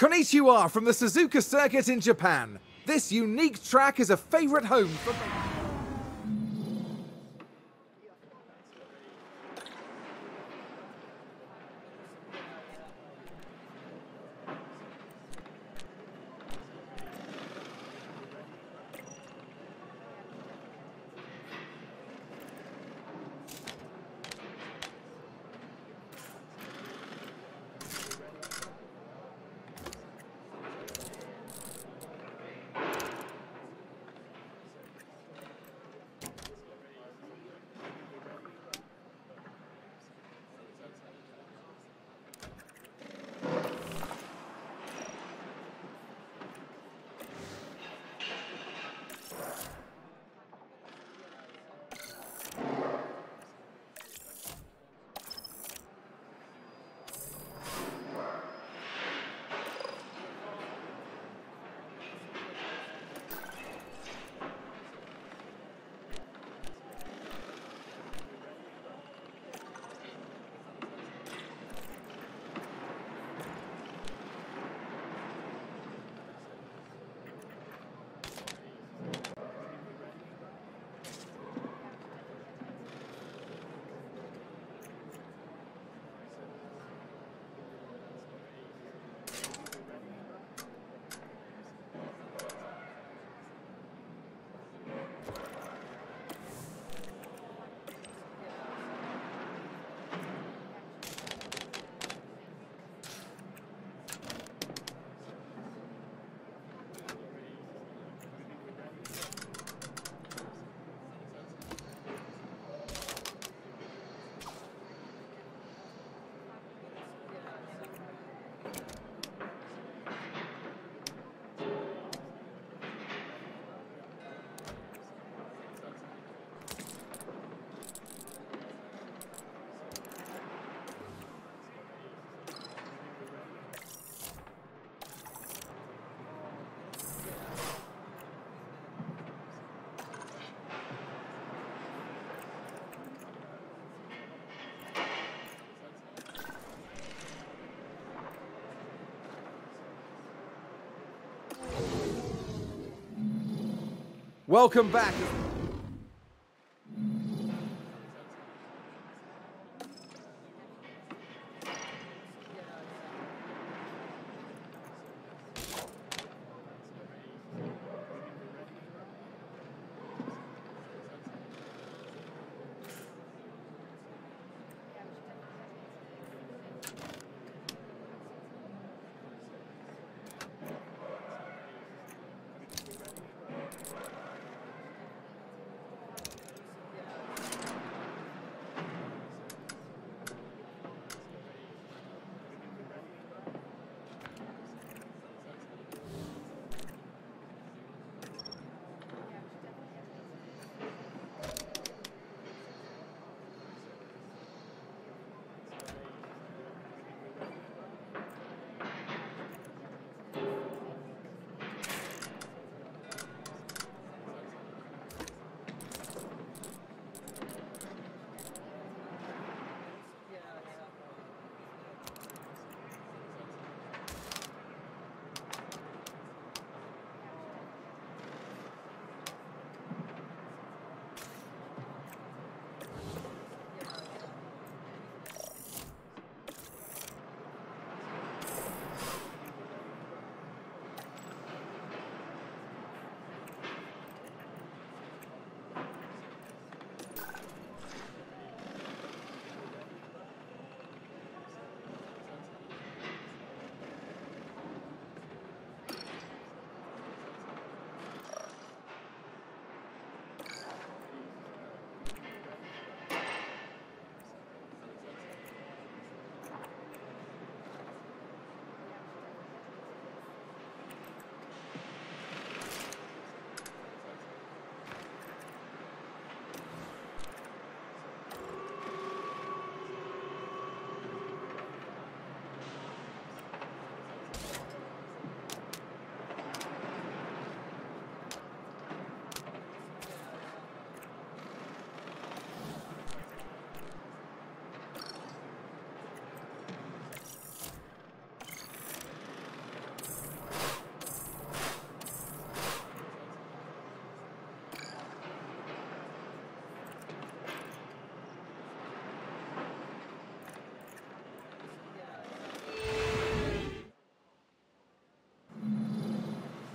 Konnichiwa from the Suzuka circuit in Japan. This unique track is a favourite home for... Welcome back.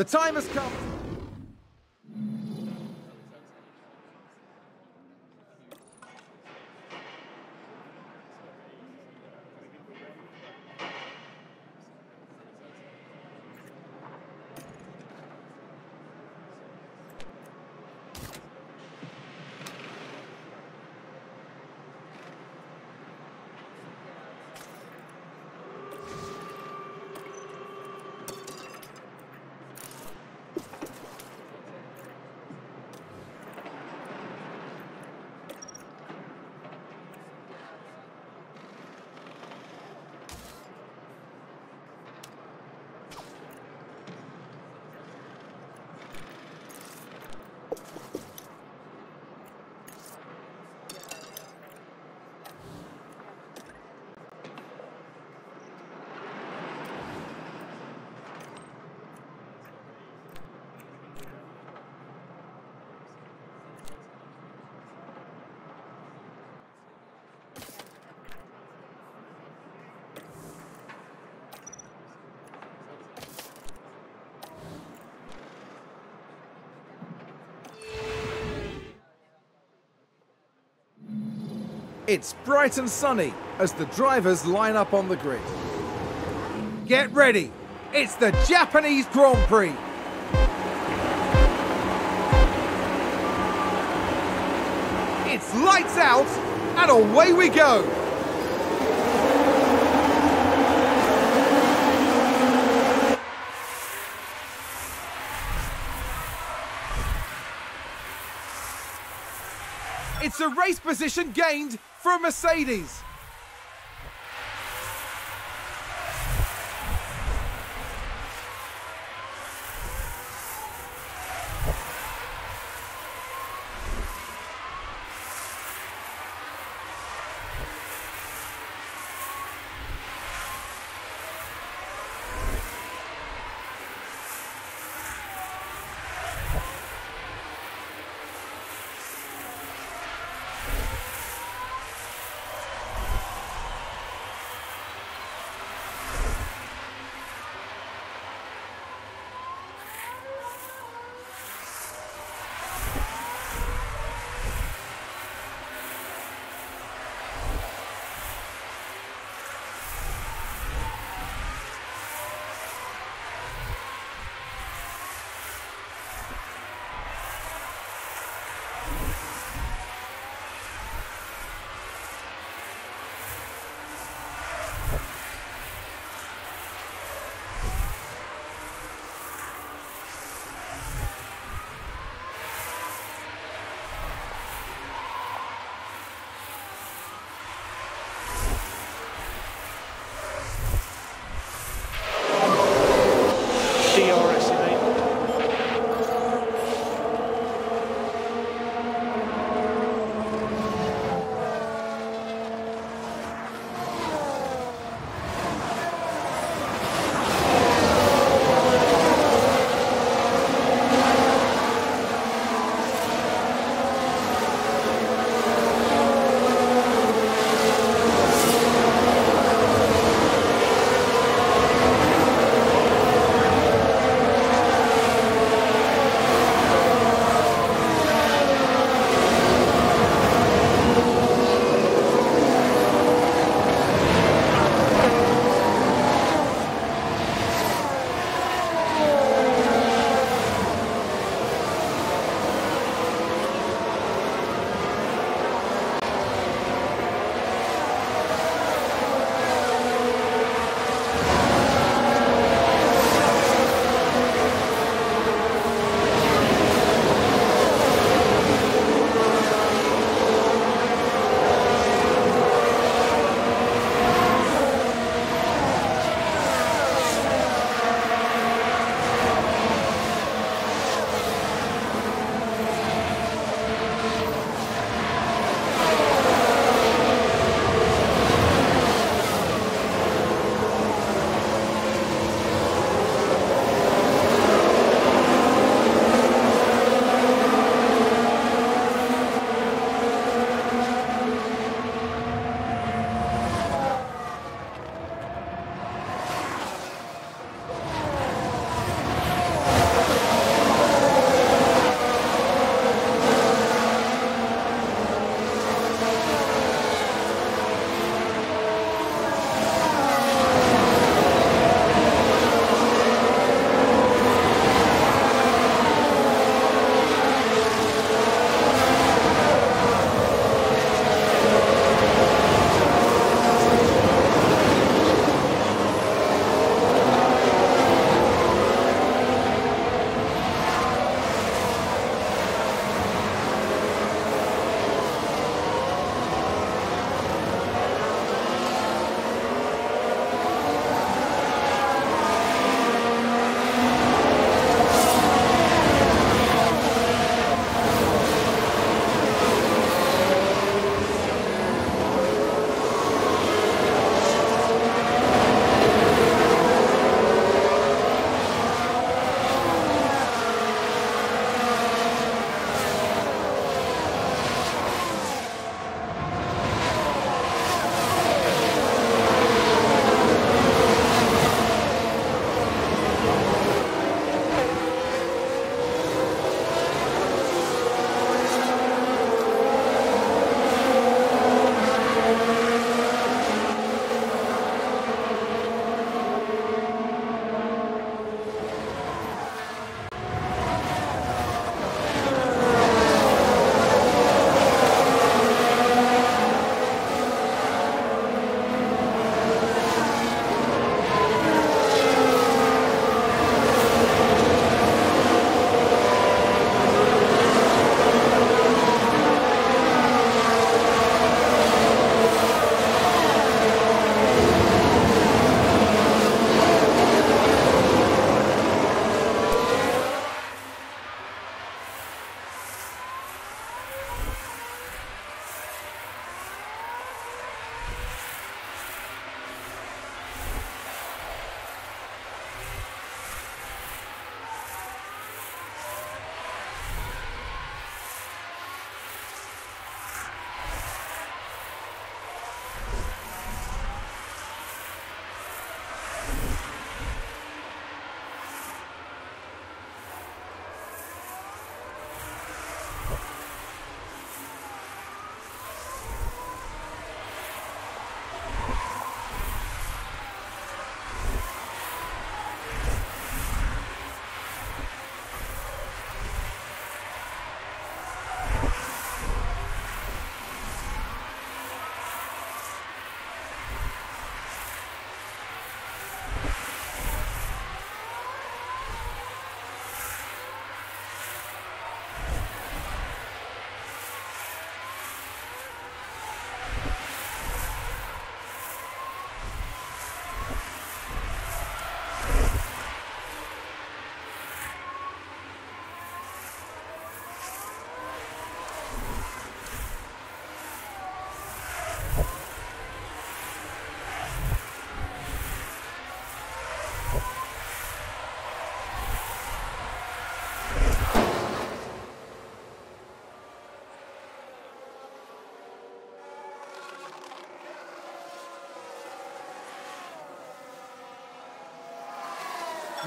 The time has come. It's bright and sunny as the drivers line up on the grid. Get ready, it's the Japanese Grand Prix. It's lights out and away we go. It's a race position gained from Mercedes.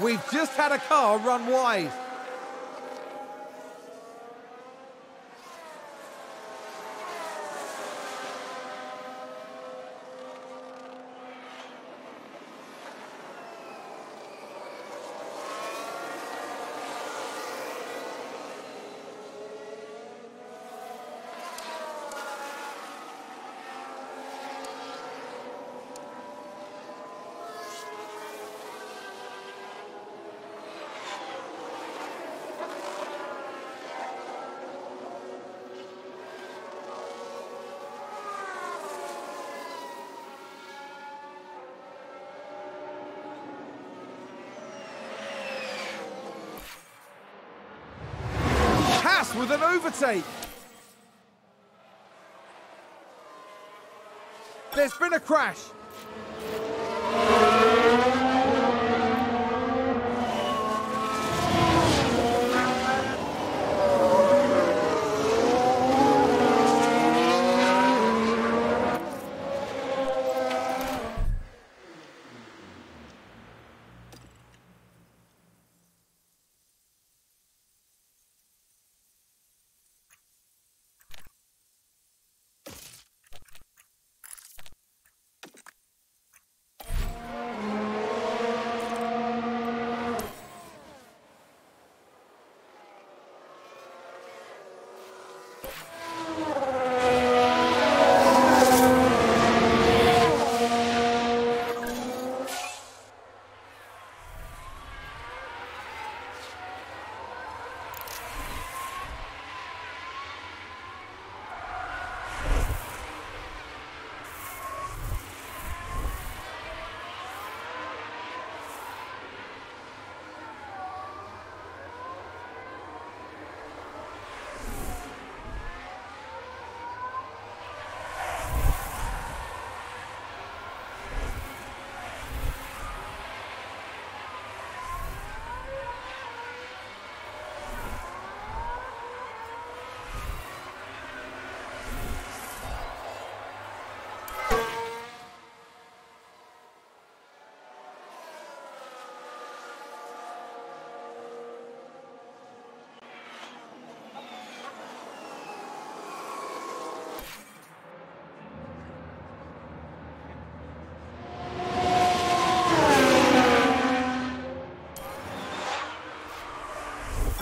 We've just had a car run wide. With an overtake. There's been a crash.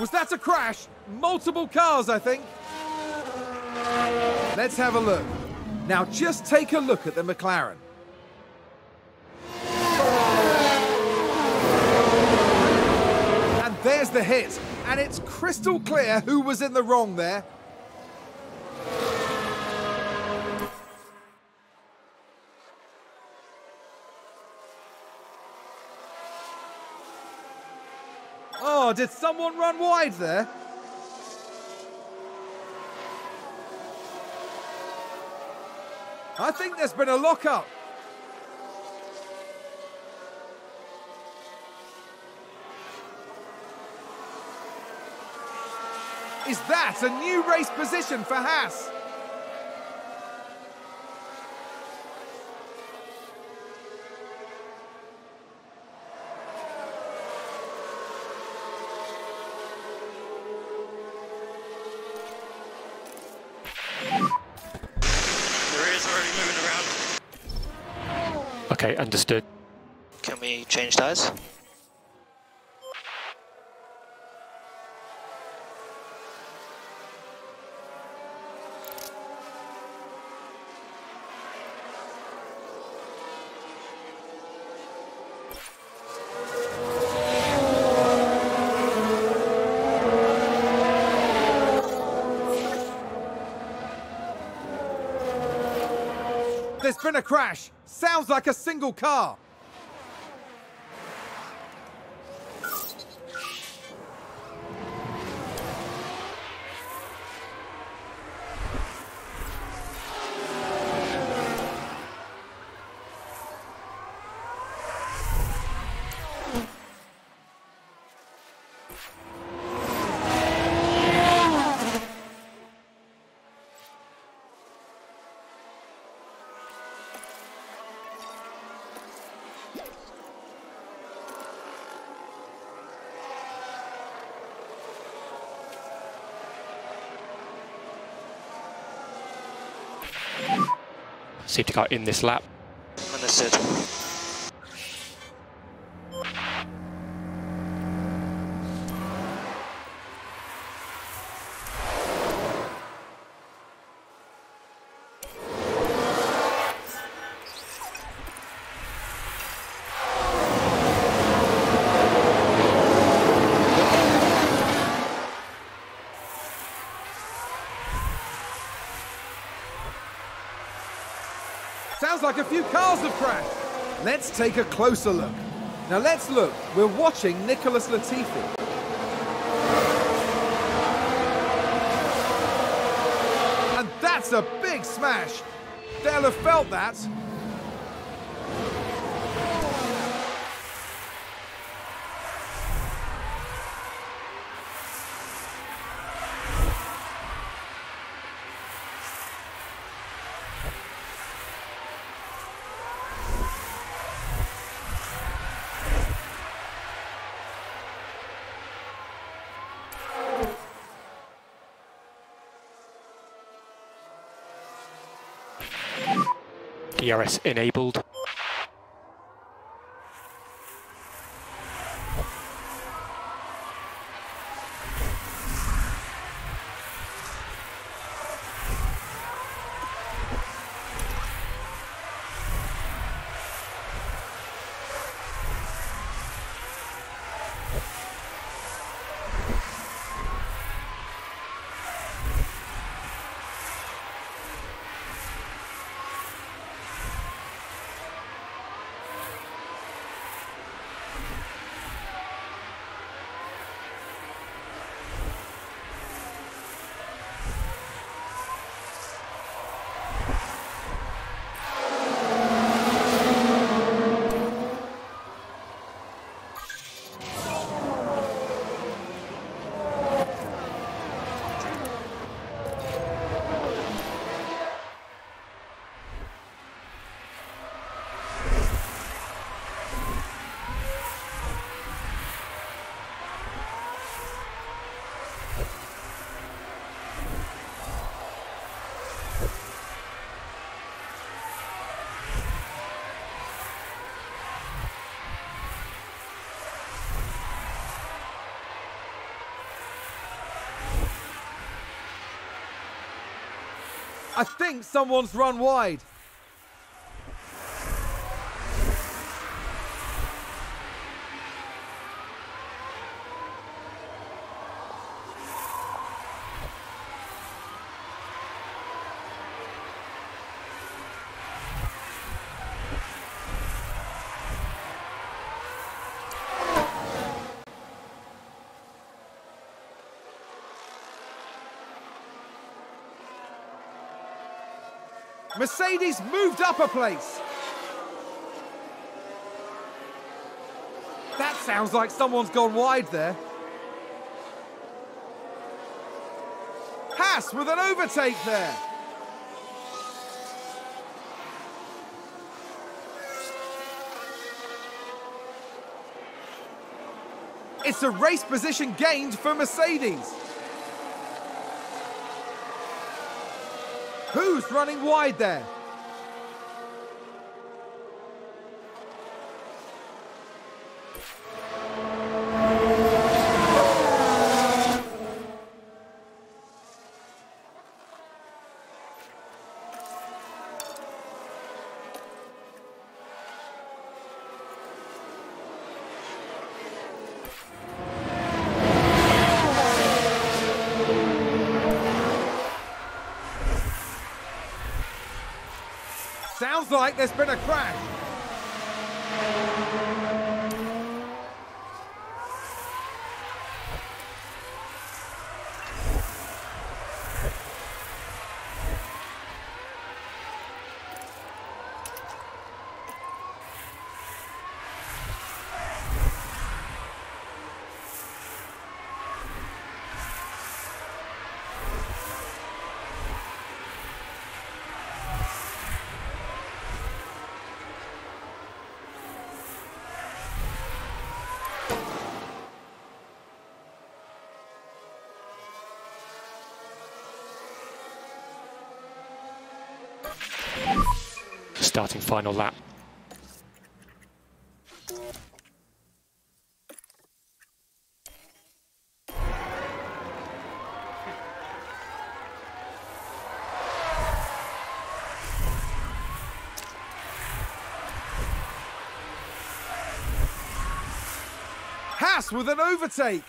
Was that a crash? Multiple cars, I think. Let's have a look. Now, just take a look at the McLaren. And there's the hit. And it's crystal clear who was in the wrong there. Oh, did someone run wide there? I think there's been a lock-up. Is that a new race position for Haas? Okay, understood. Can we change tires? There's been a crash. Sounds like a single car. safety car in this lap. Understood. Sounds like a few cars have crashed. Let's take a closer look. Now let's look. We're watching Nicholas Latifi. And that's a big smash. They'll have felt that. ERS enabled. I think someone's run wide. Mercedes moved up a place. That sounds like someone's gone wide there. Haas with an overtake there. It's a race position gained for Mercedes. Who's running wide there? Sounds like there's been a crash. starting final lap. Haas with an overtake.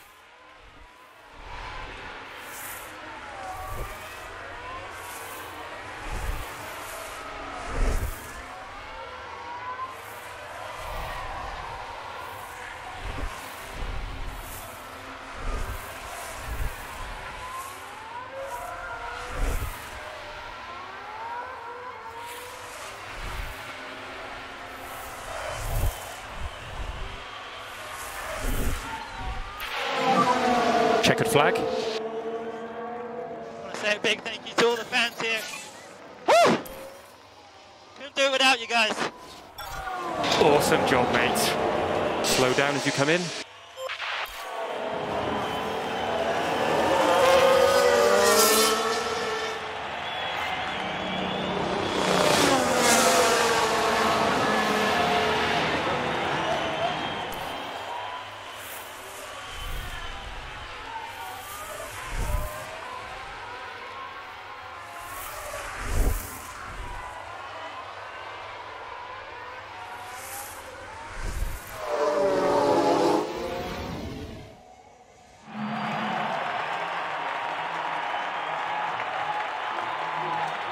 Checkered flag. I want to say a big thank you to all the fans here. Woo! Couldn't do it without you guys. Awesome job, mate. Slow down as you come in.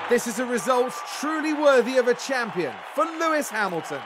This is a result truly worthy of a champion for Lewis Hamilton.